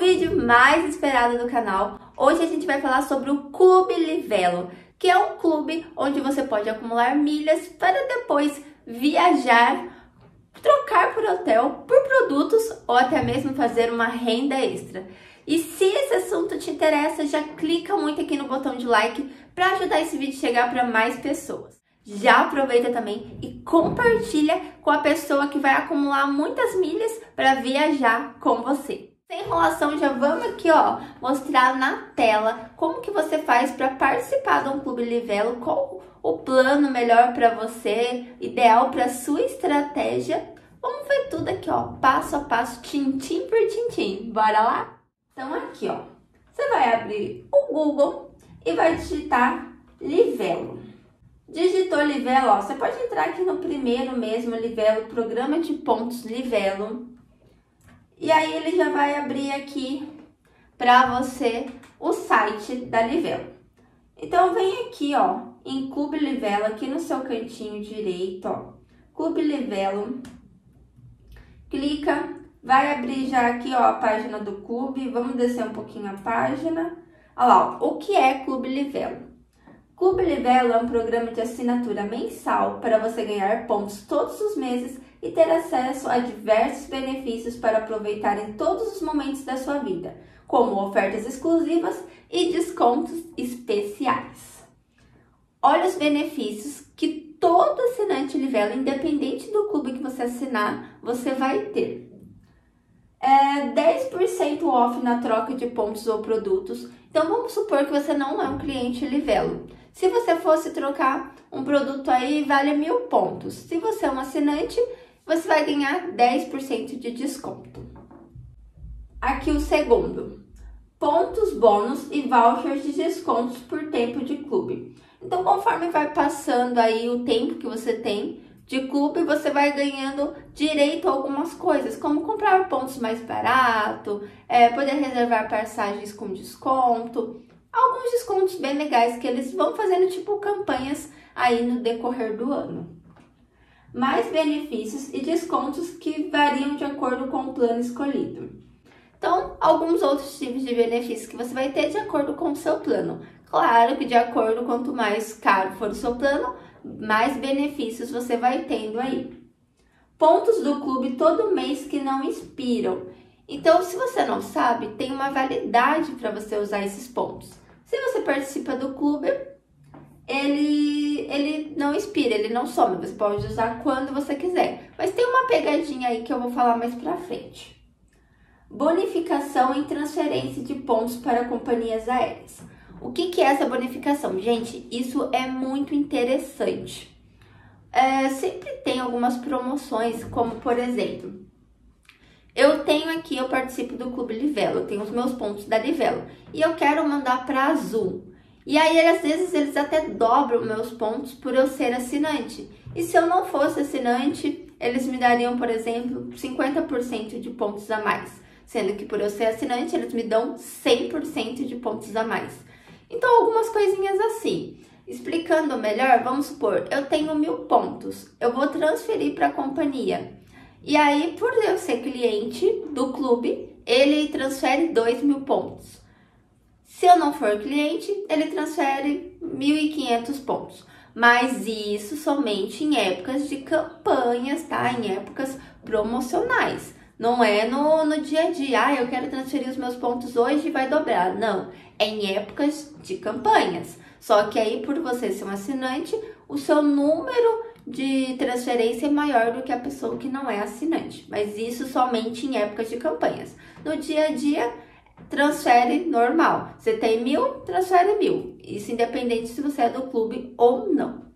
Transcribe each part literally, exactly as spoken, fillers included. vídeo mais esperado do canal. Hoje a gente vai falar sobre o Clube Livelo, que é um clube onde você pode acumular milhas para depois viajar, trocar por hotel, por produtos ou até mesmo fazer uma renda extra. E se esse assunto te interessa, já clica muito aqui no botão de like para ajudar esse vídeo a chegar para mais pessoas. Já aproveita também e compartilha com a pessoa que vai acumular muitas milhas para viajar com você. Sem enrolação, já vamos aqui, ó, mostrar na tela como que você faz para participar de um Clube Livelo, qual o plano melhor para você, ideal para sua estratégia. Vamos ver tudo aqui, ó, passo a passo, tintim por tintim. Bora lá? Então aqui, ó, você vai abrir o Google e vai digitar Livelo. Digitou Livelo, ó, você pode entrar aqui no primeiro mesmo, Livelo, Programa de Pontos Livelo. E aí ele já vai abrir aqui para você o site da Livelo. Então vem aqui, ó, em Clube Livelo, aqui no seu cantinho direito, ó, Clube Livelo. Clica, vai abrir já aqui, ó, a página do clube. Vamos descer um pouquinho a página. Olha lá, ó, o que é Clube Livelo? Clube Livelo é um programa de assinatura mensal para você ganhar pontos todos os meses e ter acesso a diversos benefícios para aproveitar em todos os momentos da sua vida, como ofertas exclusivas e descontos especiais. Olha os benefícios que todo assinante Livelo, independente do clube que você assinar, você vai ter. É dez por cento off na troca de pontos ou produtos. Então vamos supor que você não é um cliente Livelo. Se você fosse trocar um produto aí, vale mil pontos. Se você é um assinante, você vai ganhar dez por cento de desconto. Aqui o segundo, pontos, bônus e vouchers de descontos por tempo de clube. Então conforme vai passando aí o tempo que você tem de clube, você vai ganhando direito a algumas coisas, como comprar pontos mais barato, é, poder reservar passagens com desconto, alguns descontos bem legais que eles vão fazendo tipo campanhas aí no decorrer do ano. Mais benefícios e descontos que variam de acordo com o plano escolhido. Então, alguns outros tipos de benefícios que você vai ter de acordo com o seu plano. Claro que de acordo, quanto mais caro for o seu plano, mais benefícios você vai tendo aí. Pontos do clube todo mês que não expiram. Então, se você não sabe, tem uma validade para você usar esses pontos. Se você participa do clube, ele, ele não expira, ele não some. Você pode usar quando você quiser. Mas tem uma pegadinha aí que eu vou falar mais para frente. Bonificação em transferência de pontos para companhias aéreas. O que que é essa bonificação? Gente, isso é muito interessante. É, sempre tem algumas promoções, como por exemplo, eu tenho aqui, eu participo do Clube Livelo, eu tenho os meus pontos da Livelo e eu quero mandar para Azul. E aí, às vezes, eles até dobram meus pontos por eu ser assinante. E se eu não fosse assinante, eles me dariam, por exemplo, cinquenta por cento de pontos a mais. Sendo que por eu ser assinante, eles me dão cem por cento de pontos a mais. Então, algumas coisinhas assim. Explicando melhor, vamos supor, eu tenho mil pontos, eu vou transferir para a companhia. E aí, por eu ser cliente do clube, ele transfere dois mil pontos. Se eu não for cliente, ele transfere mil e quinhentos pontos. Mas isso somente em épocas de campanhas, tá? Em épocas promocionais. Não é no, no dia a dia, ah, eu quero transferir os meus pontos hoje e vai dobrar. Não, é em épocas de campanhas. Só que aí, por você ser um assinante, o seu número de transferência é maior do que a pessoa que não é assinante. Mas isso somente em épocas de campanhas. No dia a dia, transfere normal. Você tem mil, transfere mil. Isso independente se você é do clube ou não.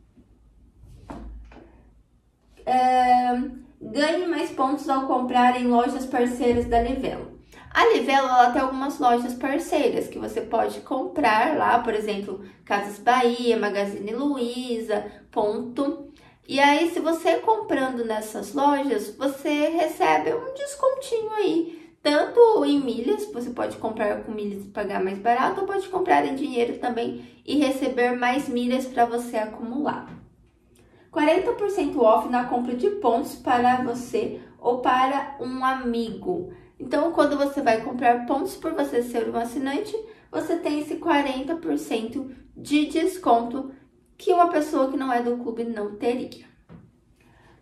É... Ganhe mais pontos ao comprar em lojas parceiras da Livelo. A Livelo, ela tem algumas lojas parceiras que você pode comprar lá, por exemplo, Casas Bahia, Magazine Luiza, ponto. E aí, se você comprando nessas lojas, você recebe um descontinho aí. Tanto em milhas, você pode comprar com milhas e pagar mais barato, ou pode comprar em dinheiro também e receber mais milhas para você acumular. quarenta por cento off na compra de pontos para você ou para um amigo. Então, quando você vai comprar pontos por você ser um assinante, você tem esse quarenta por cento de desconto que uma pessoa que não é do clube não teria.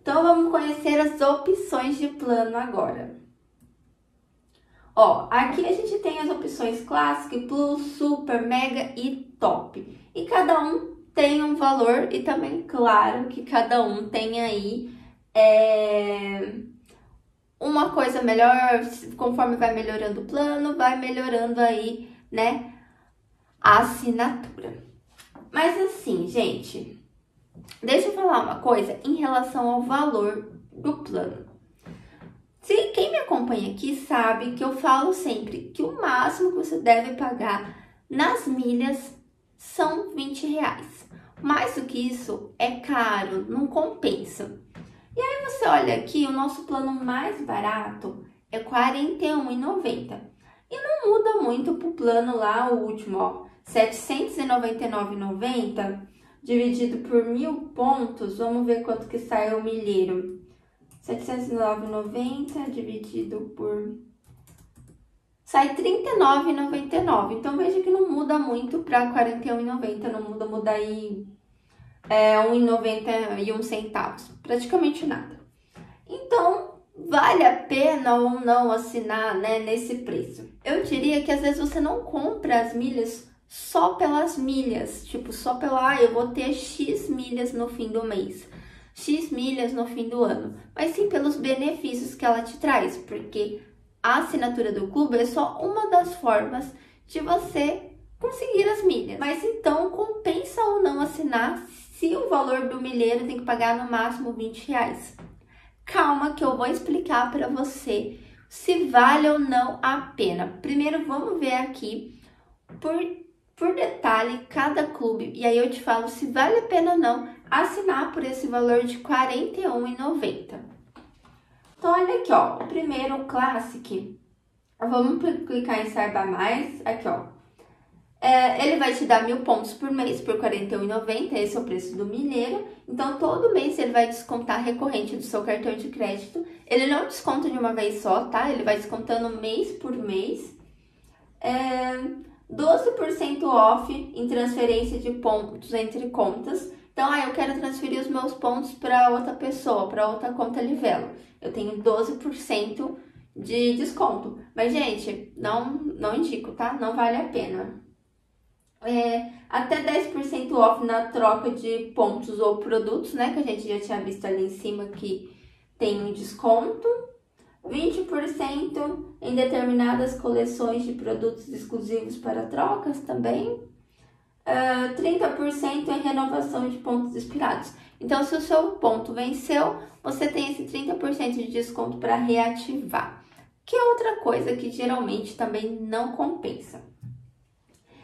Então, vamos conhecer as opções de plano agora. Ó, aqui a gente tem as opções Classic, Plus, Super, Mega e Top. E cada um tem um valor e também, claro, que cada um tem aí é, uma coisa melhor. Conforme vai melhorando o plano, vai melhorando aí, né, a assinatura. Mas assim, gente, deixa eu falar uma coisa em relação ao valor do plano. Se quem me acompanha aqui sabe que eu falo sempre que o máximo que você deve pagar nas milhas são vinte reais. Mais do que isso é caro, não compensa. E aí você olha aqui, o nosso plano mais barato é quarenta e um reais e noventa centavos. E não muda muito pro plano lá, o último, ó, setecentos e noventa e nove reais e noventa centavos dividido por mil pontos. Vamos ver quanto que sai o milheiro. setecentos e nove reais e noventa centavos dividido por... sai trinta e nove reais e noventa e nove centavos. Então, veja que não muda muito para quarenta e um reais e noventa centavos. Não muda, muda aí é, um real e noventa e um centavos. Praticamente nada. Então, vale a pena ou não assinar, né, nesse preço? Eu diria que, às vezes, você não compra as milhas só pelas milhas. Tipo, só pela... Ah, eu vou ter X milhas no fim do mês. X milhas no fim do ano, mas sim pelos benefícios que ela te traz, porque a assinatura do clube é só uma das formas de você conseguir as milhas. Mas então, compensa ou não assinar se o valor do milheiro tem que pagar no máximo vinte reais? Calma que eu vou explicar para você se vale ou não a pena. Primeiro, vamos ver aqui por, por detalhe cada clube, e aí eu te falo se vale a pena ou não assinar por esse valor de quarenta e um reais e noventa centavos. Então, olha aqui, ó, o primeiro Classic, vamos clicar em Saiba Mais, aqui, ó, é, ele vai te dar mil pontos por mês por quarenta e um reais e noventa centavos, esse é o preço do milheiro, então todo mês ele vai descontar recorrente do seu cartão de crédito, ele não desconta de uma vez só, tá? Ele vai descontando mês por mês, é, doze por cento off em transferência de pontos entre contas. Então, ah, eu quero transferir os meus pontos para outra pessoa, para outra conta Livelo. Eu tenho doze por cento de desconto. Mas, gente, não, não indico, tá? Não vale a pena. É, até dez por cento off na troca de pontos ou produtos, né? Que a gente já tinha visto ali em cima que tem um desconto. vinte por cento em determinadas coleções de produtos exclusivos para trocas também. Uh, trinta por cento em renovação de pontos expirados. Então, se o seu ponto venceu, você tem esse trinta por cento de desconto para reativar. Que é outra coisa que geralmente também não compensa.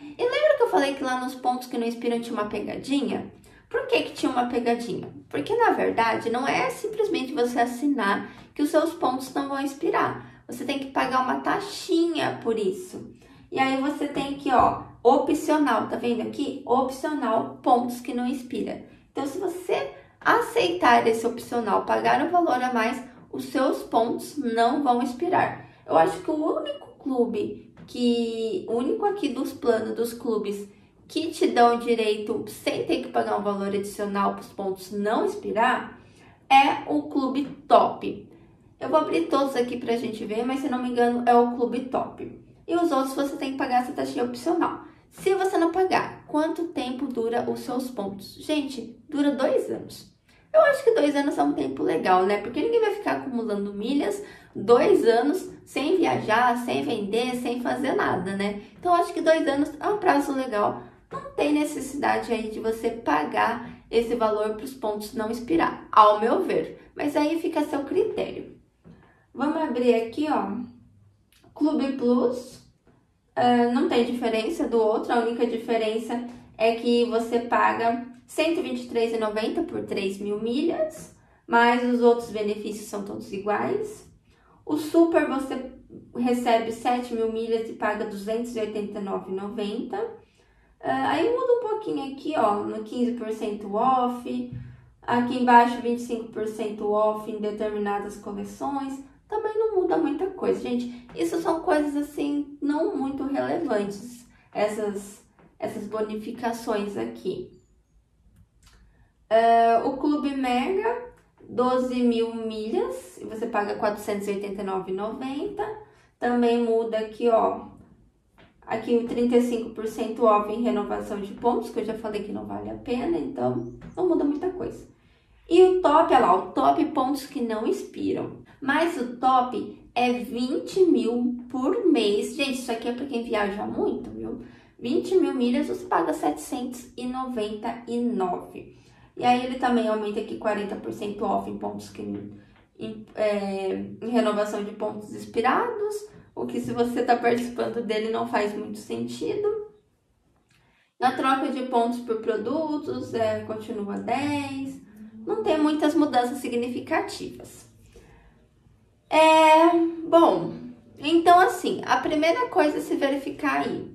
E lembra que eu falei que lá nos pontos que não expiram tinha uma pegadinha? Por que que tinha uma pegadinha? Porque, na verdade, não é simplesmente você assinar que os seus pontos não vão expirar. Você tem que pagar uma taxinha por isso. E aí você tem aqui, ó, opcional, tá vendo aqui? Opcional, pontos que não expira. Então, se você aceitar esse opcional, pagar um valor a mais, os seus pontos não vão expirar. Eu acho que o único clube que, o único aqui dos planos dos clubes que te dão direito sem ter que pagar um valor adicional para os pontos não expirar é o Clube Top. Eu vou abrir todos aqui pra gente ver, mas se não me engano é o Clube Top. E os outros você tem que pagar essa taxinha opcional. Se você não pagar, quanto tempo dura os seus pontos? Gente, dura dois anos. Eu acho que dois anos é um tempo legal, né? Porque ninguém vai ficar acumulando milhas dois anos sem viajar, sem vender, sem fazer nada, né? Então, eu acho que dois anos é um prazo legal. Não tem necessidade aí de você pagar esse valor para os pontos não expirar, ao meu ver. Mas aí fica a seu critério. Vamos abrir aqui, ó. Clube Plus, uh, não tem diferença do outro, a única diferença é que você paga cento e vinte e três reais e noventa centavos por três mil milhas, mas os outros benefícios são todos iguais. O Super você recebe sete mil milhas e paga duzentos e oitenta e nove reais e noventa centavos. Uh, aí muda um pouquinho aqui, ó, no quinze por cento off, aqui embaixo vinte e cinco por cento off em determinadas coleções. também não muda muita coisa, gente. Isso são coisas assim, não muito relevantes, essas, essas bonificações aqui. Uh, o Clube Mega, doze mil milhas, você paga quatrocentos e oitenta e nove reais e noventa centavos. Também muda aqui, ó, aqui o trinta e cinco por cento off em renovação de pontos, que eu já falei que não vale a pena, então não muda muita coisa. E o top, olha lá, o top pontos que não expiram. Mas o top é vinte mil por mês. Gente, isso aqui é para quem viaja muito, viu? vinte mil milhas, você paga setecentos e noventa e nove reais. E aí ele também aumenta aqui quarenta por cento off em pontos que... Em, é, em renovação de pontos expirados. O que, se você está participando dele, não faz muito sentido. Na troca de pontos por produtos, é, continua dez. Não tem muitas mudanças significativas. É, bom, então assim, a primeira coisa a se verificar aí,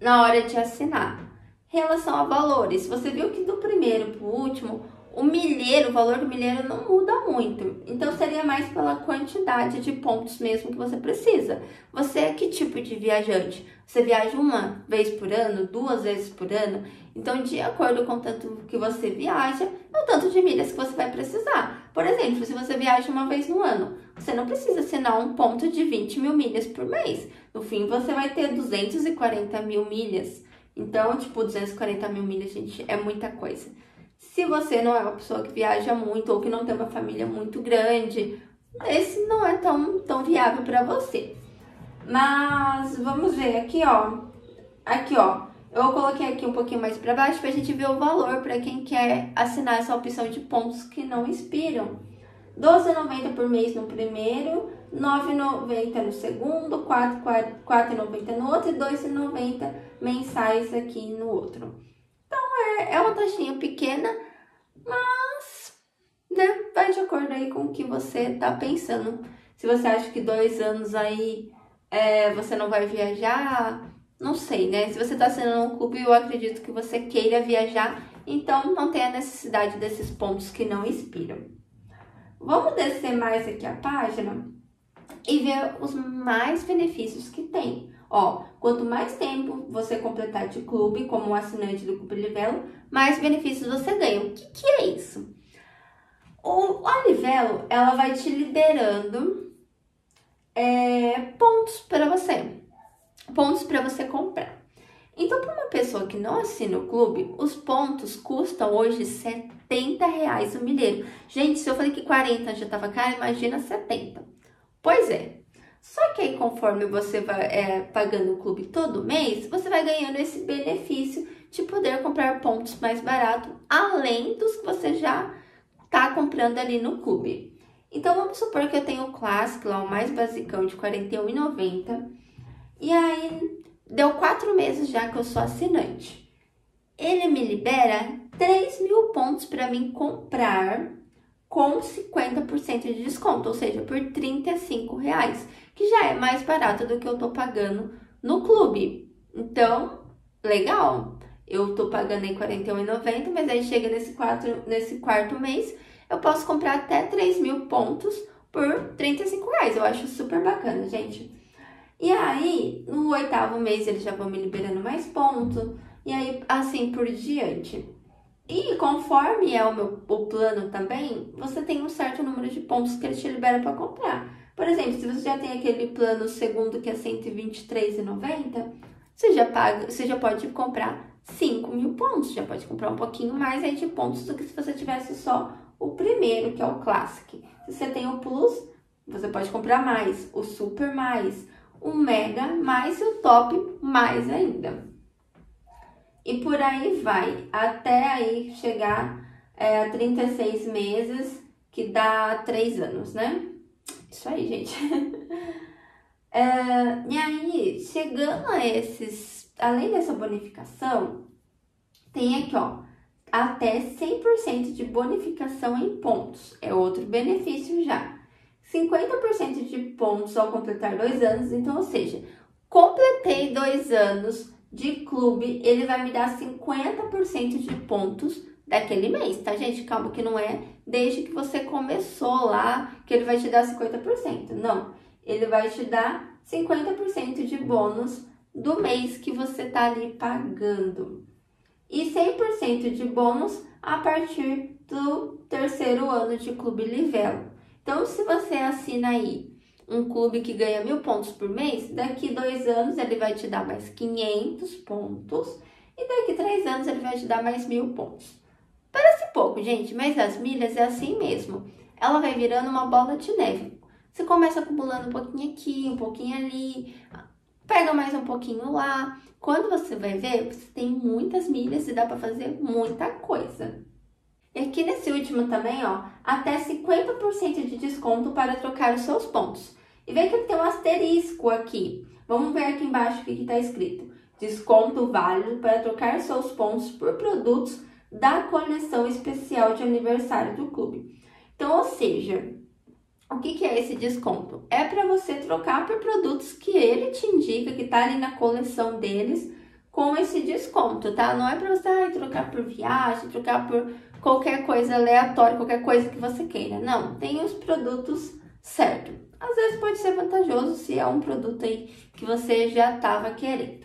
na hora de assinar, em relação a valores. Você viu que do primeiro para o último, o milheiro, o valor do milheiro não muda muito. Então, seria mais pela quantidade de pontos mesmo que você precisa. Você é que tipo de viajante? Você viaja uma vez por ano, duas vezes por ano? Então, de acordo com o tanto que você viaja, é o tanto de milhas que você vai precisar. Por exemplo, se você viaja uma vez no ano, você não precisa assinar um ponto de vinte mil milhas por mês. No fim, você vai ter duzentos e quarenta mil milhas. Então, tipo, duzentos e quarenta mil milhas, gente, é muita coisa. Se você não é uma pessoa que viaja muito ou que não tem uma família muito grande, esse não é tão, tão viável para você. Mas vamos ver aqui, ó. Aqui, ó. Eu coloquei aqui um pouquinho mais para baixo para a gente ver o valor para quem quer assinar essa opção de pontos que não expiram. doze reais e noventa centavos por mês no primeiro, nove reais e noventa centavos no segundo, quatro reais e noventa centavos no outro e dois reais e noventa centavos mensais aqui no outro. É uma taxinha pequena, mas, né, vai de acordo aí com o que você tá pensando. Se você acha que dois anos aí é, você não vai viajar, não sei, né? Se você tá assinando um clube, eu acredito que você queira viajar, então não tem a necessidade desses pontos que não expiram. Vamos descer mais aqui a página e ver os mais benefícios que tem. Ó, quanto mais tempo você completar de clube, como um assinante do Clube Livelo, mais benefícios você ganha. O que, que é isso? O, a Livelo, ela vai te liberando é, pontos para você. Pontos para você comprar. Então, para uma pessoa que não assina o clube, os pontos custam hoje setenta reais o milheiro. Gente, se eu falei que quarenta já estava caro, imagina setenta. Pois é. Só que aí, conforme você vai é, pagando o clube todo mês, você vai ganhando esse benefício de poder comprar pontos mais barato, além dos que você já tá comprando ali no clube. Então, vamos supor que eu tenho o Classic, lá, o mais basicão, de quarenta e um reais e noventa centavos. E aí, deu quatro meses já que eu sou assinante. Ele me libera três mil pontos para mim comprar com cinquenta por cento de desconto, ou seja, por trinta e cinco reais, que já é mais barato do que eu tô pagando no clube. Então, legal, eu tô pagando em quarenta e um reais e noventa centavos, mas aí chega nesse, quatro, nesse quarto mês, eu posso comprar até três mil pontos por trinta e cinco reais, eu acho super bacana, gente. E aí, no oitavo mês, eles já vão me liberando mais pontos, e aí, assim por diante. E conforme é o meu o plano também, você tem um certo número de pontos que ele te libera para comprar. Por exemplo, se você já tem aquele plano segundo que é cento e vinte e três reais e noventa centavos, você já paga, você já pode comprar cinco mil pontos, já pode comprar um pouquinho mais aí de pontos do que se você tivesse só o primeiro, que é o Classic. Se você tem o Plus, você pode comprar mais, o Super mais, o Mega mais e o Top mais ainda. E por aí vai, até aí chegar é, a trinta e seis meses, que dá três anos, né? Isso aí, gente. é, e aí, chegando a esses, além dessa bonificação, tem aqui, ó, até cem por cento de bonificação em pontos. É outro benefício já. cinquenta por cento de pontos ao completar dois anos, então, ou seja, completei dois anos de clube, ele vai me dar cinquenta por cento de pontos daquele mês, tá, gente? Calma que não é desde que você começou lá que ele vai te dar cinquenta por cento. Não, ele vai te dar cinquenta por cento de bônus do mês que você tá ali pagando. E cem por cento de bônus a partir do terceiro ano de Clube Livelo. Então, se você assina aí um clube que ganha mil pontos por mês, daqui dois anos ele vai te dar mais quinhentos pontos e daqui três anos ele vai te dar mais mil pontos. Parece pouco, gente, mas as milhas é assim mesmo. Ela vai virando uma bola de neve. Você começa acumulando um pouquinho aqui, um pouquinho ali, pega mais um pouquinho lá. Quando você vai ver, você tem muitas milhas e dá para fazer muita coisa. E aqui nesse último também, ó, até cinquenta por cento de desconto para trocar os seus pontos. E vê que tem um asterisco aqui. Vamos ver aqui embaixo o que está escrito. Desconto válido para trocar seus pontos por produtos da coleção especial de aniversário do clube. Então, ou seja, o que, que é esse desconto? É para você trocar por produtos que ele te indica, que está ali na coleção deles, com esse desconto, tá? Não é para você ah, trocar por viagem, trocar por qualquer coisa aleatória, qualquer coisa que você queira. Não, tem os produtos certos. Às vezes pode ser vantajoso se é um produto aí que você já estava querendo.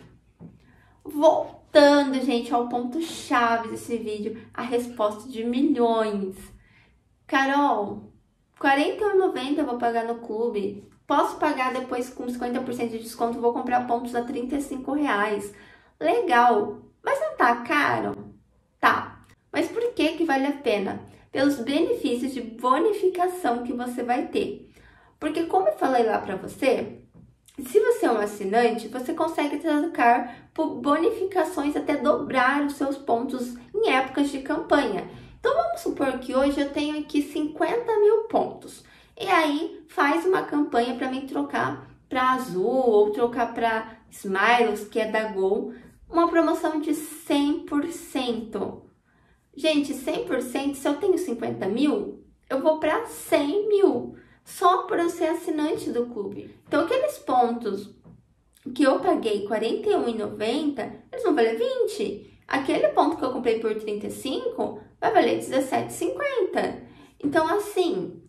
Voltando, gente, ao ponto-chave desse vídeo, a resposta de milhões. Carol, quarenta e um reais e noventa centavos eu vou pagar no clube. Posso pagar depois com cinquenta por cento de desconto, vou comprar pontos a trinta e cinco reais. Legal, mas não tá caro? Tá. Mas por que que vale a pena? Pelos benefícios de bonificação que você vai ter. Porque como eu falei lá pra você, se você é um assinante, você consegue trocar por bonificações até dobrar os seus pontos em épocas de campanha. Então vamos supor que hoje eu tenho aqui cinquenta mil pontos. E aí faz uma campanha para mim trocar para Azul ou trocar para Smiles, que é da Gol. Uma promoção de cem por cento. Gente, cem por cento, se eu tenho cinquenta mil, eu vou para cem mil, só por eu ser assinante do clube. Então, aqueles pontos que eu paguei quarenta e um reais e noventa centavos, eles vão valer vinte. Aquele ponto que eu comprei por trinta e cinco reais vai valer dezessete reais e cinquenta centavos. Então, assim,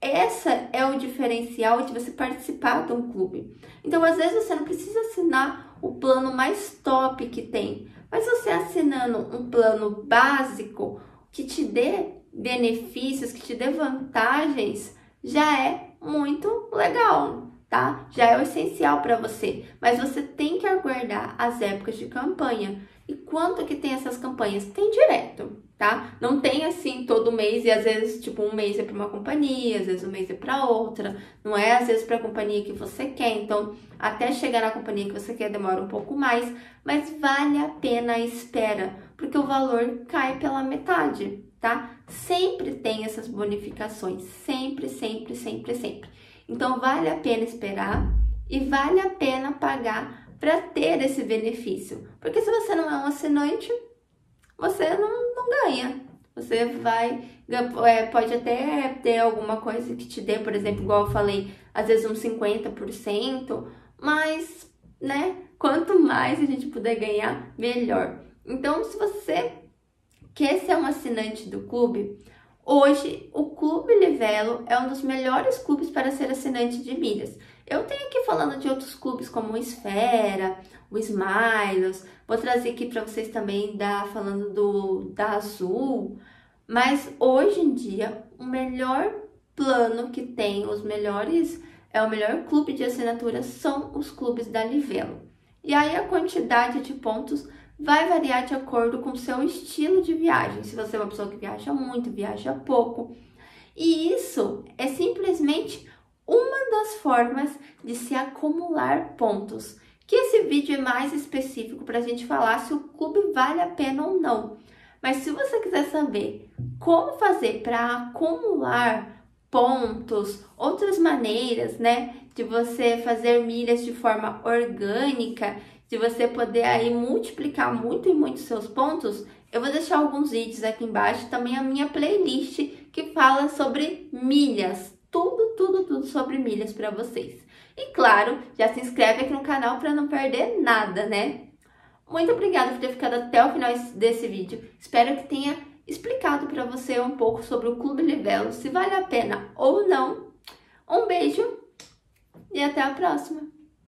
essa é o diferencial de você participar de um clube. Então, às vezes, você não precisa assinar o plano mais top que tem. Mas você assinando um plano básico que te dê benefícios, que te dê vantagens, já é muito legal, tá? Já é o essencial para você. Mas você tem que aguardar as épocas de campanha. E quanto que tem essas campanhas? Tem direto, tá? Não tem assim todo mês e às vezes, tipo, um mês é para uma companhia, às vezes um mês é para outra. Não é às vezes para a companhia que você quer. Então, até chegar na companhia que você quer demora um pouco mais, mas vale a pena a espera, porque o valor cai pela metade, tá? Sempre tem essas bonificações, sempre, sempre, sempre, sempre. Então, vale a pena esperar e vale a pena pagar para ter esse benefício, porque se você não é um assinante, você não, não ganha. Você vai, é, pode até ter alguma coisa que te dê, por exemplo, igual eu falei, às vezes uns cinquenta por cento, mas, né, quanto mais a gente puder ganhar, melhor. Então, se você quer ser um assinante do clube, hoje o Clube Livelo é um dos melhores clubes para ser assinante de milhas. Eu tenho aqui falando de outros clubes como o Esfera, o Smiles, vou trazer aqui para vocês também da, falando do, da Azul, mas hoje em dia o melhor plano que tem, os melhores, é o melhor clube de assinatura são os clubes da Livelo. E aí a quantidade de pontos vai variar de acordo com o seu estilo de viagem, se você é uma pessoa que viaja muito, viaja pouco. E isso é simplesmente uma das formas de se acumular pontos, que esse vídeo é mais específico para a gente falar se o clube vale a pena ou não. Mas se você quiser saber como fazer para acumular pontos, outras maneiras, né, de você fazer milhas de forma orgânica, de você poder aí multiplicar muito e muito seus pontos, eu vou deixar alguns vídeos aqui embaixo, também a minha playlist que fala sobre milhas, tudo, tudo, tudo sobre milhas para vocês. E claro, já se inscreve aqui no canal para não perder nada, né? Muito obrigada por ter ficado até o final desse vídeo. Espero que tenha explicado para você um pouco sobre o Clube Livelo, se vale a pena ou não. Um beijo e até a próxima!